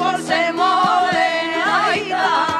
Por ser morena,